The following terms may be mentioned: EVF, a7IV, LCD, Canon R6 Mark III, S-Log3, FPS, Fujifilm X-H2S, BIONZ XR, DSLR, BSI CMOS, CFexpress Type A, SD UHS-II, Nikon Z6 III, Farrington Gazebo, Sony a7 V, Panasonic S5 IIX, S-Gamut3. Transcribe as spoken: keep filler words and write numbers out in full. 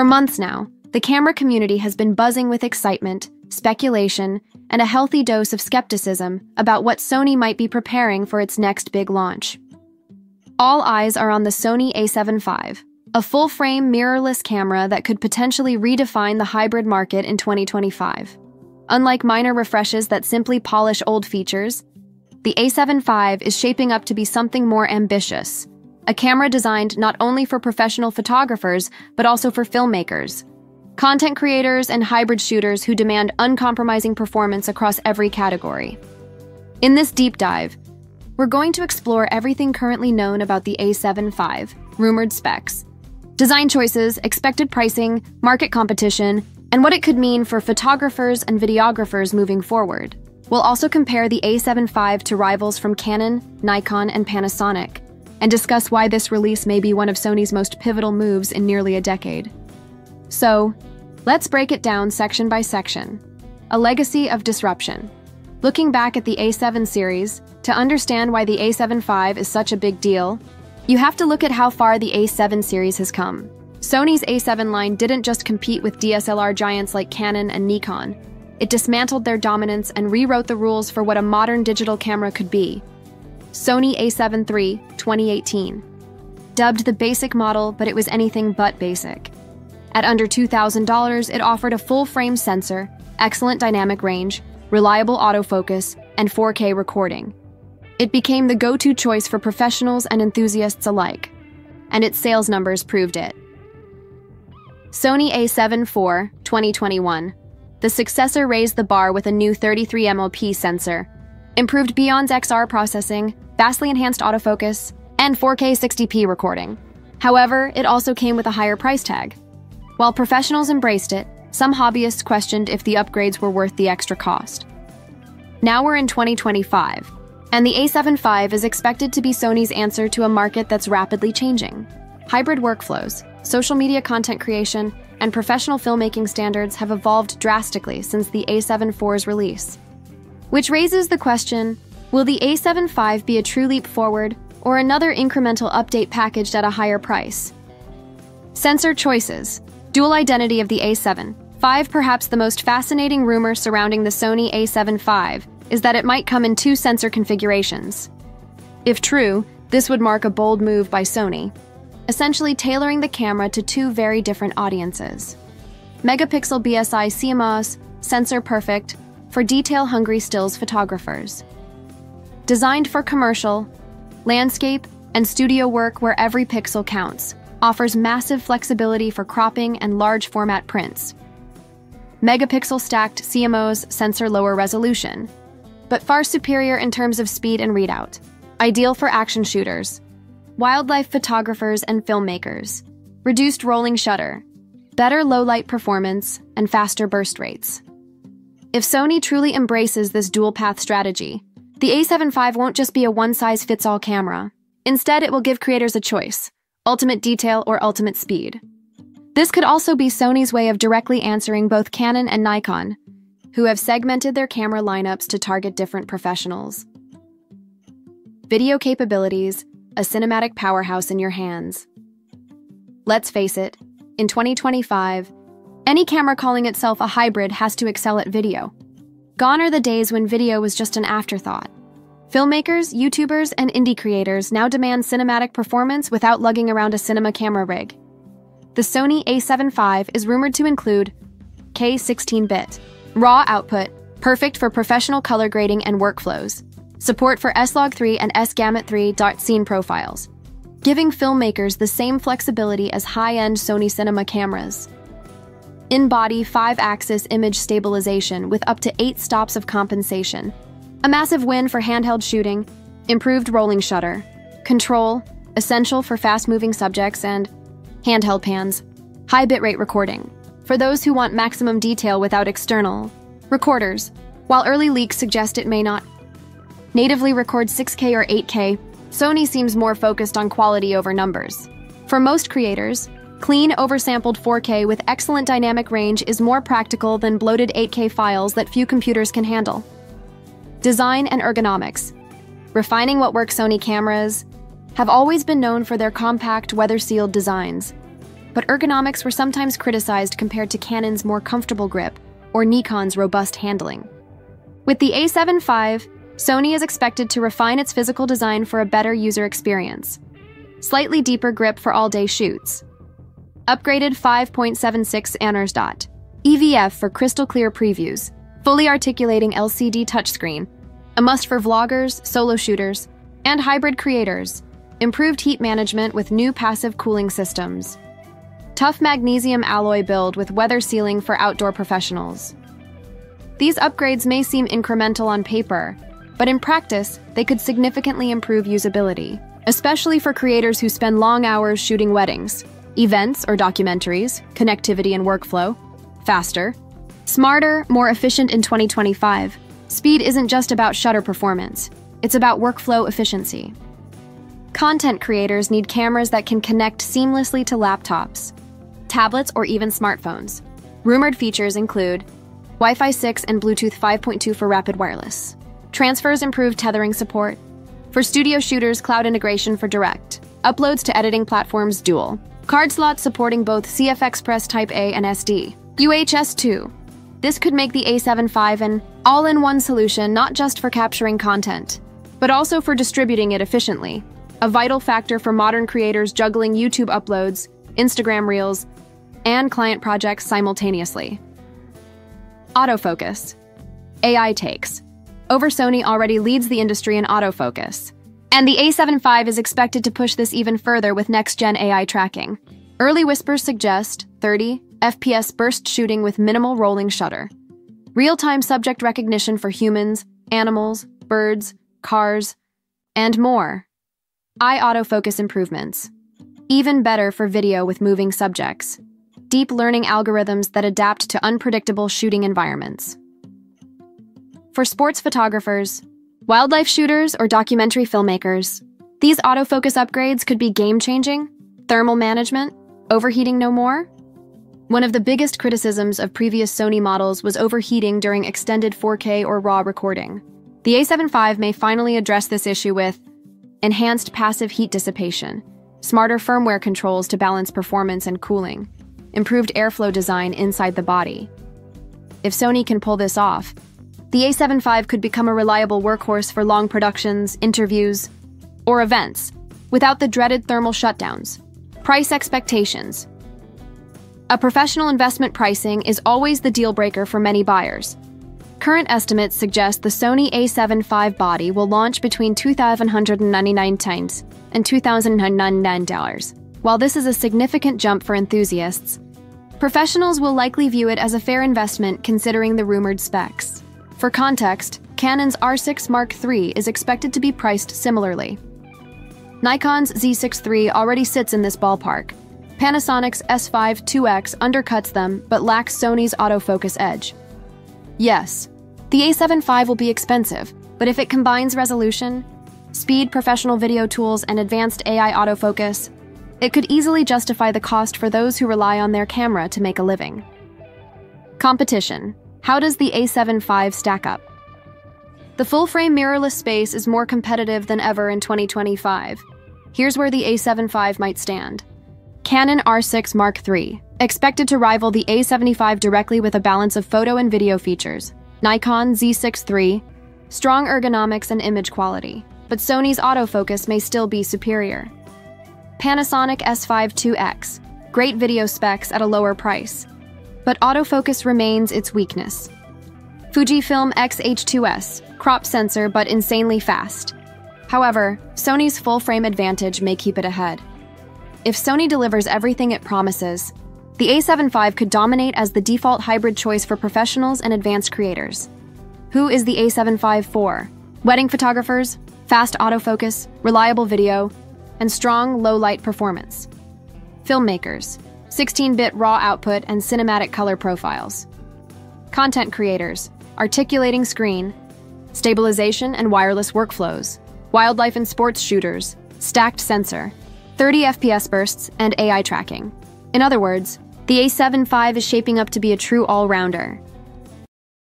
For months now, the camera community has been buzzing with excitement, speculation, and a healthy dose of skepticism about what Sony might be preparing for its next big launch. All eyes are on the Sony A seven five, a full-frame mirrorless camera that could potentially redefine the hybrid market in twenty twenty-five. Unlike minor refreshes that simply polish old features, the A seven five is shaping up to be something more ambitious, a camera designed not only for professional photographers, but also for filmmakers, content creators, and hybrid shooters who demand uncompromising performance across every category. In this deep dive, we're going to explore everything currently known about the A seven five, rumored specs, design choices, expected pricing, market competition, and what it could mean for photographers and videographers moving forward. We'll also compare the A seven five to rivals from Canon, Nikon, and Panasonic, and discuss why this release may be one of Sony's most pivotal moves in nearly a decade. So, let's break it down section by section. A legacy of disruption. Looking back at the A seven series, to understand why the A seven five is such a big deal, you have to look at how far the A seven series has come. Sony's A seven line didn't just compete with D S L R giants like Canon and Nikon. It dismantled their dominance and rewrote the rules for what a modern digital camera could be. Sony A seven three, twenty eighteen. Dubbed the basic model, but it was anything but basic. At under two thousand dollars, it offered a full-frame sensor, excellent dynamic range, reliable autofocus, and four K recording. It became the go-to choice for professionals and enthusiasts alike, and its sales numbers proved it. Sony A seven four, twenty twenty-one. The successor raised the bar with a new thirty-three megapixel sensor, improved BIONZ X R processing, vastly enhanced autofocus, and four K sixty P recording. However, it also came with a higher price tag. While professionals embraced it, some hobbyists questioned if the upgrades were worth the extra cost. Now we're in twenty twenty-five. And the A seven five is expected to be Sony's answer to a market that's rapidly changing. Hybrid workflows, social media content creation, and professional filmmaking standards have evolved drastically since the A seven four's release. Which raises the question, will the A seven five be a true leap forward or another incremental update packaged at a higher price? Sensor choices. Dual identity of the A seven five. Perhaps the most fascinating rumor surrounding the Sony A seven five is that it might come in two sensor configurations. If true, this would mark a bold move by Sony, essentially tailoring the camera to two very different audiences. Megapixel B S I C M O S, sensor perfect for detail-hungry stills photographers. Designed for commercial, landscape, and studio work where every pixel counts, offers massive flexibility for cropping and large format prints. Megapixel stacked C M O S, sensor lower resolution, but far superior in terms of speed and readout. Ideal for action shooters, wildlife photographers, and filmmakers. Reduced rolling shutter, better low-light performance, and faster burst rates. If Sony truly embraces this dual-path strategy, the A seven five won't just be a one-size-fits-all camera. Instead, it will give creators a choice, ultimate detail or ultimate speed. This could also be Sony's way of directly answering both Canon and Nikon, who have segmented their camera lineups to target different professionals. Video capabilities, a cinematic powerhouse in your hands. Let's face it, in twenty twenty-five, any camera calling itself a hybrid has to excel at video. Gone are the days when video was just an afterthought. Filmmakers, YouTubers, and indie creators now demand cinematic performance without lugging around a cinema camera rig. The Sony A seven five is rumored to include K sixteen bit. Raw output, perfect for professional color grading and workflows. Support for S log three and S gamut three scene profiles, giving filmmakers the same flexibility as high-end Sony cinema cameras. In-body five axis image stabilization with up to eight stops of compensation. A massive win for handheld shooting, improved rolling shutter, control, essential for fast-moving subjects, and handheld pans, high bitrate recording. For those who want maximum detail without external recorders, while early leaks suggest it may not natively record six K or eight K, Sony seems more focused on quality over numbers. For most creators, clean oversampled four K with excellent dynamic range is more practical than bloated eight K files that few computers can handle. Design and ergonomics. Refining what works. Sony cameras have always been known for their compact, weather-sealed designs. but ergonomics were sometimes criticized compared to Canon's more comfortable grip or Nikon's robust handling. With the A seven five, Sony is expected to refine its physical design for a better user experience. Slightly deeper grip for all-day shoots. Upgraded five point seven six anners dot. E V F for crystal-clear previews. Fully articulating L C D touchscreen. A must for vloggers, solo shooters, and hybrid creators. Improved heat management with new passive cooling systems. Tough magnesium alloy build with weather sealing for outdoor professionals. These upgrades may seem incremental on paper, but in practice, they could significantly improve usability, especially for creators who spend long hours shooting weddings, events or documentaries, connectivity and workflow. Faster, smarter, more efficient in twenty twenty-five. Speed isn't just about shutter performance, it's about workflow efficiency. Content creators need cameras that can connect seamlessly to laptops, tablets, or even smartphones. Rumored features include Wi-Fi six and Bluetooth five point two for rapid wireless. Transfers improve tethering support. For studio shooters, cloud integration for direct. Uploads to editing platforms dual. Card slots supporting both CFexpress Type A and S D U H S two. This could make the A seven five an all-in-one solution not just for capturing content, but also for distributing it efficiently. A vital factor for modern creators juggling YouTube uploads, Instagram Reels, and client projects simultaneously. Autofocus. A I takes over. Sony already leads the industry in autofocus, and the A seven five is expected to push this even further with next-gen A I tracking. Early whispers suggest thirty F P S burst shooting with minimal rolling shutter. Real-time subject recognition for humans, animals, birds, cars, and more. Eye autofocus improvements. Even better for video with moving subjects. Deep learning algorithms that adapt to unpredictable shooting environments. For sports photographers, wildlife shooters, or documentary filmmakers, these autofocus upgrades could be game-changing. Thermal management, overheating no more. One of the biggest criticisms of previous Sony models was overheating during extended four K or RAW recording. The A seven five may finally address this issue with enhanced passive heat dissipation, smarter firmware controls to balance performance and cooling, improved airflow design inside the body. If Sony can pull this off, the A seven five could become a reliable workhorse for long productions, interviews, or events without the dreaded thermal shutdowns. Price expectations. A professional investment pricing is always the deal breaker for many buyers. Current estimates suggest the Sony A seven five body will launch between two thousand one hundred ninety-nine dollars and two thousand ninety-nine dollars. While this is a significant jump for enthusiasts, professionals will likely view it as a fair investment considering the rumored specs. For context, Canon's R six Mark three is expected to be priced similarly. Nikon's Z six three already sits in this ballpark. Panasonic's S five two X undercuts them but lacks Sony's autofocus edge. Yes, the A seven five will be expensive, but if it combines resolution, speed, professional video tools, and advanced A I autofocus, it could easily justify the cost for those who rely on their camera to make a living. Competition. How does the A seven five stack up? The full-frame mirrorless space is more competitive than ever in twenty twenty-five. Here's where the A seven five might stand. Canon R six Mark three, expected to rival the A seven five directly with a balance of photo and video features. Nikon Z six three, strong ergonomics and image quality, but Sony's autofocus may still be superior. Panasonic S five two X, great video specs at a lower price, but autofocus remains its weakness. Fujifilm X H two S, crop sensor but insanely fast. However, Sony's full-frame advantage may keep it ahead. If Sony delivers everything it promises, the A seven five could dominate as the default hybrid choice for professionals and advanced creators. Who is the A seven five for? Wedding photographers, fast autofocus, reliable video, and strong low-light performance. Filmmakers, sixteen bit RAW output and cinematic color profiles. Content creators, articulating screen, stabilization and wireless workflows. Wildlife and sports shooters, stacked sensor, thirty F P S bursts, and A I tracking. In other words, the A seven five is shaping up to be a true all-rounder.